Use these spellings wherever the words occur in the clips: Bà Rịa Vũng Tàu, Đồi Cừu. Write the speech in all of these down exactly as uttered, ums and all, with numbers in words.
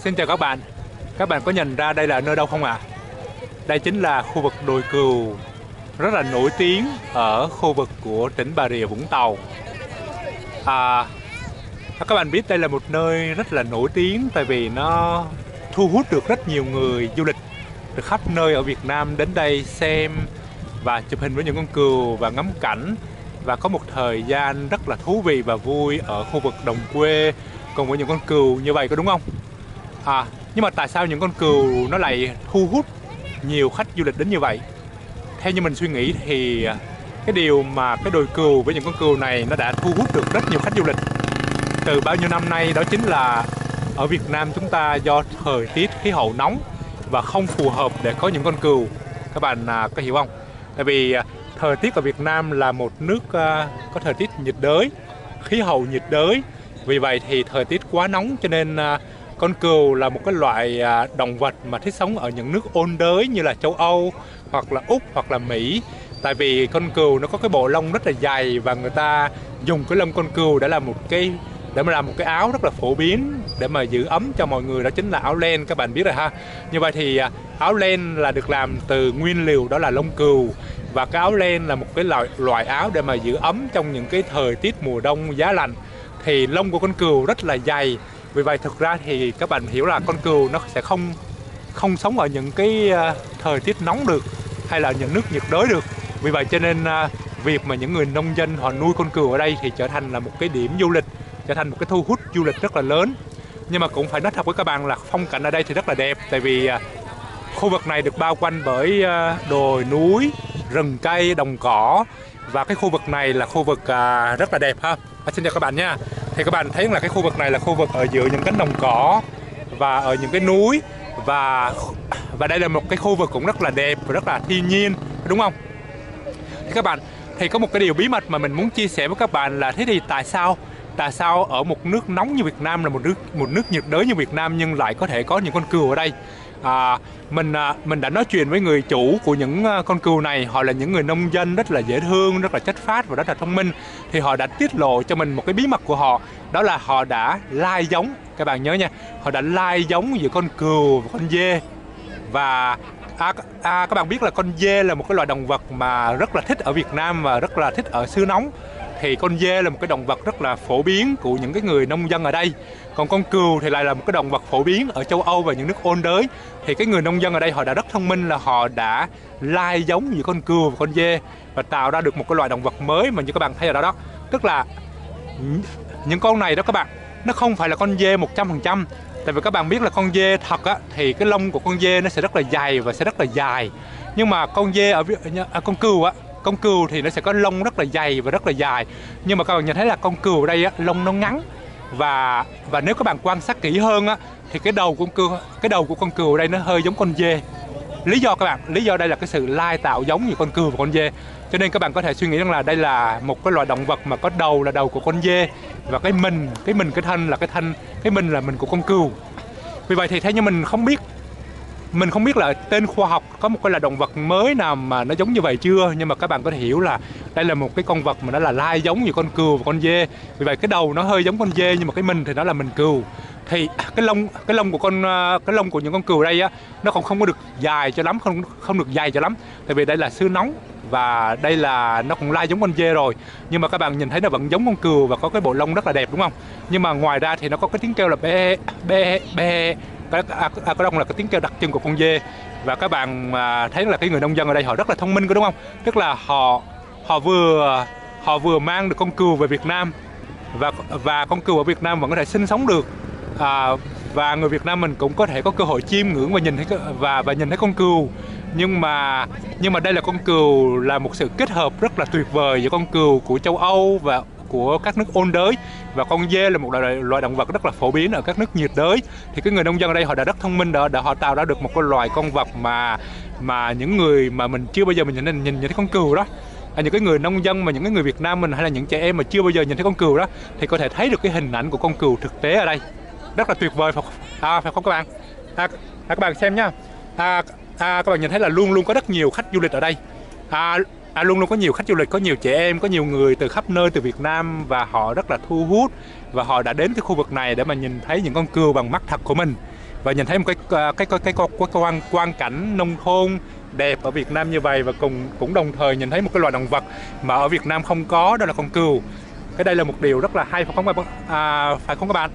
Xin chào các bạn. Các bạn có nhận ra đây là nơi đâu không ạ? À? Đây chính là khu vực Đồi Cừu, rất là nổi tiếng ở khu vực của tỉnh Bà Rịa Vũng Tàu. À, các bạn biết đây là một nơi rất là nổi tiếng, tại vì nó thu hút được rất nhiều người du lịch từ khắp nơi ở Việt Nam đến đây xem và chụp hình với những con cừu và ngắm cảnh, và có một thời gian rất là thú vị và vui ở khu vực đồng quê cùng với những con cừu như vậy, có đúng không? À, nhưng mà tại sao những con cừu nó lại thu hút nhiều khách du lịch đến như vậy? Theo như mình suy nghĩ thì cái điều mà cái Đồi Cừu với những con cừu này nó đã thu hút được rất nhiều khách du lịch từ bao nhiêu năm nay, đó chính là ở Việt Nam chúng ta do thời tiết khí hậu nóng và không phù hợp để có những con cừu. Các bạn có hiểu không? Tại vì thời tiết ở Việt Nam là một nước có thời tiết nhiệt đới, khí hậu nhiệt đới. Vì vậy thì thời tiết quá nóng cho nên con cừu là một cái loại động vật mà thích sống ở những nước ôn đới như là châu Âu hoặc là Úc hoặc là Mỹ. Tại vì con cừu nó có cái bộ lông rất là dày và người ta dùng cái lông con cừu để làm một cái để mà làm một cái áo rất là phổ biến để mà giữ ấm cho mọi người, đó chính là áo len, các bạn biết rồi ha. Như vậy thì áo len là được làm từ nguyên liệu đó là lông cừu, và cái áo len là một cái loại loại áo để mà giữ ấm trong những cái thời tiết mùa đông giá lạnh. Thì lông của con cừu rất là dày, vì vậy thực ra thì các bạn hiểu là con cừu nó sẽ không không sống ở những cái thời tiết nóng được hay là những nước nhiệt đới được. Vì vậy cho nên việc mà những người nông dân họ nuôi con cừu ở đây thì trở thành là một cái điểm du lịch, trở thành một cái thu hút du lịch rất là lớn. Nhưng mà cũng phải nói thật với các bạn là phong cảnh ở đây thì rất là đẹp, tại vì khu vực này được bao quanh bởi đồi núi, rừng cây, đồng cỏ, và cái khu vực này là khu vực rất là đẹp ha. À, xin chào các bạn nha. Thì các bạn thấy là cái khu vực này là khu vực ở giữa những cánh đồng cỏ và ở những cái núi, và và đây là một cái khu vực cũng rất là đẹp và rất là thiên nhiên, đúng không? Thì các bạn, thì có một cái điều bí mật mà mình muốn chia sẻ với các bạn là thế thì tại sao tại sao ở một nước nóng như Việt Nam, là một nước một nước nhiệt đới như Việt Nam, nhưng lại có thể có những con cừu ở đây. À, mình mình đã nói chuyện với người chủ của những con cừu này, họ là những người nông dân rất là dễ thương, rất là chất phác và rất là thông minh. Thì họ đã tiết lộ cho mình một cái bí mật của họ, đó là họ đã lai giống, các bạn nhớ nha, họ đã lai giống giữa con cừu và con dê. Và à, à, các bạn biết là con dê là một cái loài động vật mà rất là thích ở Việt Nam và rất là thích ở xứ nóng. Thì con dê là một cái động vật rất là phổ biến của những cái người nông dân ở đây. Còn con cừu thì lại là một cái động vật phổ biến ở châu Âu và những nước ôn đới. Thì cái người nông dân ở đây họ đã rất thông minh là họ đã lai giống giữa con cừu và con dê và tạo ra được một cái loài động vật mới mà như các bạn thấy ở đó đó. Tức là những con này đó các bạn, nó không phải là con dê một trăm phần trăm. Tại vì các bạn biết là con dê thật á, thì cái lông của con dê nó sẽ rất là dày và sẽ rất là dài. Nhưng mà con dê ở à, con cừu á, con cừu thì nó sẽ có lông rất là dày và rất là dài. Nhưng mà các bạn nhìn thấy là con cừu ở đây á, lông nó ngắn. Và và nếu các bạn quan sát kỹ hơn á, thì cái đầu của con cừu, cái đầu của con cừu ở đây nó hơi giống con dê. Lý do các bạn, lý do đây là cái sự lai tạo giống như con cừu và con dê. Cho nên các bạn có thể suy nghĩ rằng là đây là một cái loài động vật mà có đầu là đầu của con dê và cái mình, cái mình cái thân là cái thân, cái mình là mình của con cừu. Vì vậy thì theo như mình không biết Mình không biết là tên khoa học có một cái là động vật mới nào mà nó giống như vậy chưa. Nhưng mà các bạn có thể hiểu là đây là một cái con vật mà nó là lai giống như con cừu và con dê. Vì vậy cái đầu nó hơi giống con dê, nhưng mà cái mình thì nó là mình cừu. Thì cái lông cái lông của con cái lông của những con cừu đây á, nó còn không có được dài cho lắm, không không được dài cho lắm. Tại vì đây là xứ nóng và đây là nó cũng lai giống con dê rồi. Nhưng mà các bạn nhìn thấy nó vẫn giống con cừu và có cái bộ lông rất là đẹp, đúng không? Nhưng mà ngoài ra thì nó có cái tiếng kêu là be be be. Cái, à, cái đông là cái tiếng kêu đặc trưng của con dê. Và các bạn à, thấy là cái người nông dân ở đây họ rất là thông minh, có đúng không? Tức là họ họ vừa họ vừa mang được con cừu về Việt Nam, và và con cừu ở Việt Nam vẫn có thể sinh sống được, à, và người Việt Nam mình cũng có thể có cơ hội chiêm ngưỡng và nhìn thấy và và nhìn thấy con cừu. Nhưng mà nhưng mà đây là con cừu là một sự kết hợp rất là tuyệt vời giữa con cừu của châu Âu và của các nước ôn đới, và con dê là một loại, loại động vật rất là phổ biến ở các nước nhiệt đới. Thì cái người nông dân ở đây họ đã rất thông minh đó, đã họ tạo ra được một cái loài con vật mà mà những người mà mình chưa bao giờ mình nhìn nhìn, nhìn thấy con cừu đó, à, những cái người nông dân mà những cái người Việt Nam mình hay là những trẻ em mà chưa bao giờ nhìn thấy con cừu đó thì có thể thấy được cái hình ảnh của con cừu thực tế ở đây rất là tuyệt vời, phải, à, phải không các bạn? À, à, các bạn xem nhá, à, à, các bạn nhìn thấy là luôn luôn có rất nhiều khách du lịch ở đây. À, À, luôn luôn có nhiều khách du lịch, có nhiều trẻ em, có nhiều người từ khắp nơi từ Việt Nam, và họ rất là thu hút và họ đã đến cái khu vực này để mà nhìn thấy những con cừu bằng mắt thật của mình. và nhìn thấy một cái cái cái cái, cái quang quang cảnh nông thôn đẹp ở Việt Nam như vậy, và cùng cũng đồng thời nhìn thấy một cái loài động vật mà ở Việt Nam không có, đó là con cừu. Cái đây là một điều rất là hay phải không các bạn? À, phải không các bạn?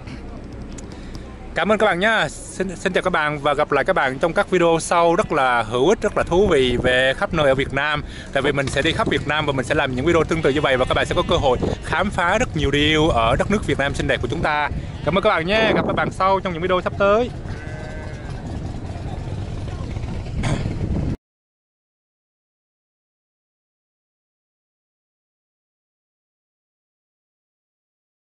Cảm ơn các bạn nhé. Xin, xin chào các bạn và gặp lại các bạn trong các video sau rất là hữu ích, rất là thú vị về khắp nơi ở Việt Nam. Tại vì mình sẽ đi khắp Việt Nam và mình sẽ làm những video tương tự như vậy, và các bạn sẽ có cơ hội khám phá rất nhiều điều ở đất nước Việt Nam xinh đẹp của chúng ta. Cảm ơn các bạn nhé. Gặp các bạn sau trong những video sắp tới.